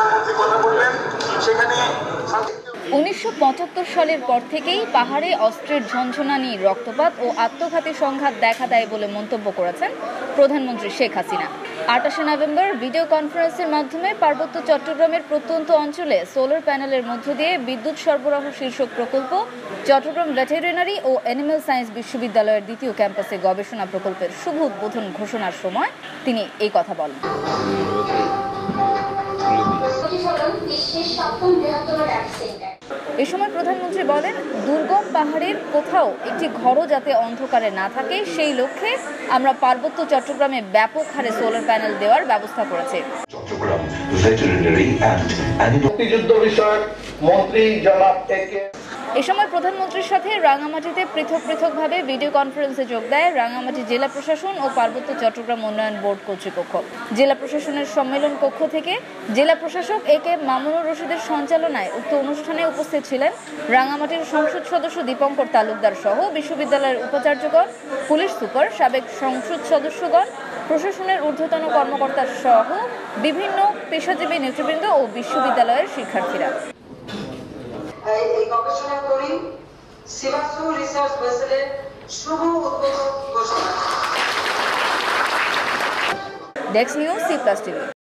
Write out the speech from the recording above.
1975 সালের পর থেকেই পাহাড়ে অস্ত্রের ঝনঝনানি রক্তপাত ও আত্মঘাতী সংঘাত দেখা দেয় বলে মন্তব্য করেছেন প্রধানমন্ত্রী শেখ হাসিনা। 28 নভেম্বর ভিডিও কনফারেন্সের মাধ্যমে পার্বত্য চট্টগ্রামের প্রত্যন্ত অঞ্চলে সোলার প্যানেলের মধ্য দিয়ে বিদ্যুৎ সরবরাহ শীর্ষক প্রকল্প চট্টগ্রাম ভেটেরিনারি ও অ্যানিম্যাল সায়েন্স বিশ্ববিদ্যালয়ের দ্বিতীয় ক্যাম্পাসে গবেষণা প্রকল্পের শুভ উদ্বোধন ঘোষণার সময় তিনি এই কথা বলেন। এই সময় প্রধানমন্ত্রী বলেন, দুর্গম পাহাড়ের কোথাও একটি ঘরও যাতে অন্ধকারে না থাকে সেই লক্ষ্যে আমরা পার্বত্য চট্টগ্রামে ব্যাপক হারে সোলার প্যানেল দেওয়ার ব্যবস্থা করেছে। এ সময় প্রধানমন্ত্রীর সাথে রাঙামাটিতে পৃথক পৃথকভাবে ভিডিও কনফারেন্সে যোগ দেয় রাঙামাটি জেলা প্রশাসন ও পার্বত্য চট্টগ্রাম উন্নয়ন বোর্ড কর্তৃপক্ষ। জেলা প্রশাসনের সম্মেলন কক্ষ থেকে জেলা প্রশাসক একে মামুনুর রশিদের সঞ্চালনায় উক্ত অনুষ্ঠানে উপস্থিত ছিলেন রাঙামাটির সংসদ সদস্য দীপঙ্কর তালুকদার সহ বিশ্ববিদ্যালয়ের উপাচার্যগণ, পুলিশ সুপার, সাবেক সংসদ সদস্যগণ, প্রশাসনের ঊর্ধ্বতন কর্মকর্তা সহ বিভিন্ন পেশাজীবী নেতৃবৃন্দ ও বিশ্ববিদ্যালয়ের শিক্ষার্থীরা। এই গবেষণা করি সিভাসু রিসার্চ ভেসেলের শুভ উদ্বোধন ঘোষণা।